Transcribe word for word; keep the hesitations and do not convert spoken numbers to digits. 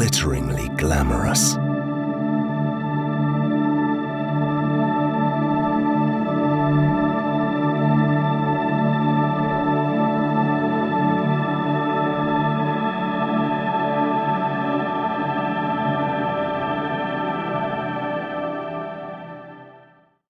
glitteringly glamorous.